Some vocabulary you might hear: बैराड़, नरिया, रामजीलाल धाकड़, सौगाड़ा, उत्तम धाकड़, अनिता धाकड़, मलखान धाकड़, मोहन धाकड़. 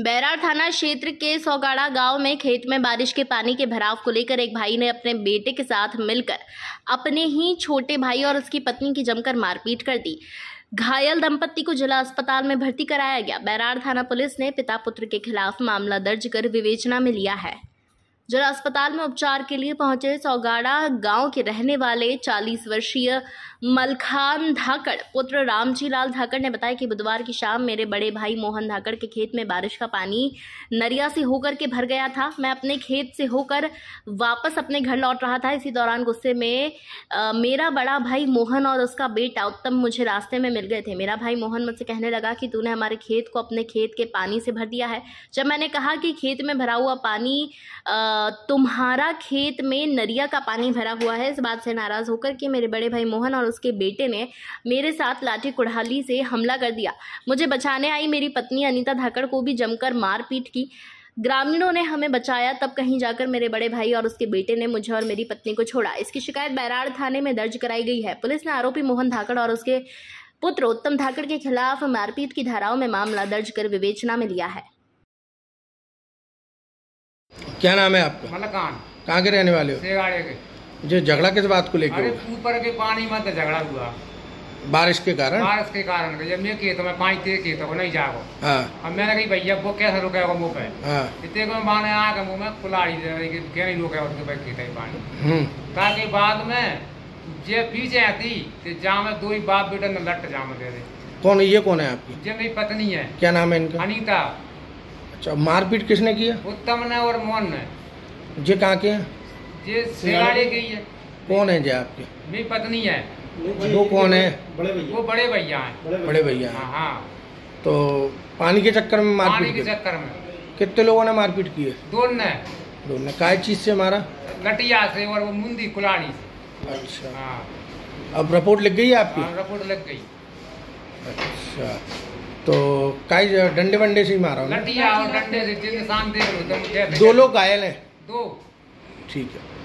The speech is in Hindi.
बैराड़ थाना क्षेत्र के सौगाड़ा गांव में खेत में बारिश के पानी के भराव को लेकर एक भाई ने अपने बेटे के साथ मिलकर अपने ही छोटे भाई और उसकी पत्नी की जमकर मारपीट कर दी। घायल दंपत्ति को जिला अस्पताल में भर्ती कराया गया। बैराड़ थाना पुलिस ने पिता पुत्र के खिलाफ मामला दर्ज कर विवेचना में लिया है। जिला अस्पताल में उपचार के लिए पहुंचे सौगाड़ा गांव के रहने वाले 40 वर्षीय मलखान धाकड़ पुत्र रामजीलाल धाकड़ ने बताया कि बुधवार की शाम मेरे बड़े भाई मोहन धाकड़ के खेत में बारिश का पानी नरिया से होकर के भर गया था। मैं अपने खेत से होकर वापस अपने घर लौट रहा था। इसी दौरान गुस्से में मेरा बड़ा भाई मोहन और उसका बेटा उत्तम मुझे रास्ते में मिल गए थे। मेरा भाई मोहन मुझसे कहने लगा कि तूने हमारे खेत को अपने खेत के पानी से भर दिया है। जब मैंने कहा कि खेत में भरा हुआ पानी तुम्हारा खेत में नरिया का पानी भरा हुआ है, इस बात से नाराज होकर कि मेरे बड़े भाई मोहन और उसके बेटे ने मेरे साथ लाठी कुड़ाली से हमला कर दिया। मुझे बचाने आई मेरी पत्नी अनिता धाकड़ को भी जमकर मारपीट की। ग्रामीणों ने हमें बचाया, तब कहीं जाकर मेरे बड़े भाई और उसके बेटे ने मुझे और मेरी पत्नी को छोड़ा। इसकी शिकायत बैराड़ थाने में दर्ज कराई गई है। पुलिस ने आरोपी मोहन धाकड़ और उसके पुत्र उत्तम धाकड़ के खिलाफ मारपीट की धाराओं में मामला दर्ज कर विवेचना में लिया है। क्या नाम है आपका? मलखान। कहाँ के रहने वाले हो? सौगाड़े के। जो झगड़ा किस बात को लेकर? ऊपर के पानी में झगड़ा हुआ बारिश के कारण। बारिश के कारण जब मैं खेत में पानी तेज खेत को नहीं जाओ। हाँ। अब मैंने कही भैया वो कैसे रोकेगा मुँह पे? हाँ। इतने को माने आके मुँह में कुलाड़ी क्या नहीं रोकेगा उसके भाई खेत में पानी। ताकि बाद में जब पीछे आती तो जामे दो ही बाप बेटा न लट जामे दे दे। कौन ये कौन है आपकी? ये मेरी पत्नी है। क्या नाम है इनका? अनिता। अच्छा, मारपीट किसने किया? उत्तम ने और मोहन ने। जे कहाँ के हैं? जे सौगाड़े के ही है। कौन है जे आपके? मेरी पत्नी है। वो कौन है? वो बड़े भैया हैं। बड़े भैया हैं। हाँ। तो पानी के चक्कर में मारपीट? पानी के चक्कर में। कितने लोगों ने मारपीट की है? दोनों ने। काय चीज से मारा? लटिया से और वो मुंदी कुलाड़ी से। अच्छा। हाँ। अब रिपोर्ट लग गई है आपकी? रिपोर्ट लग गई। अच्छा, तो काय डंडे वंडे से ही मारा? लटिया और डंडे से। दो लोग घायल हैं। दो। ठीक है।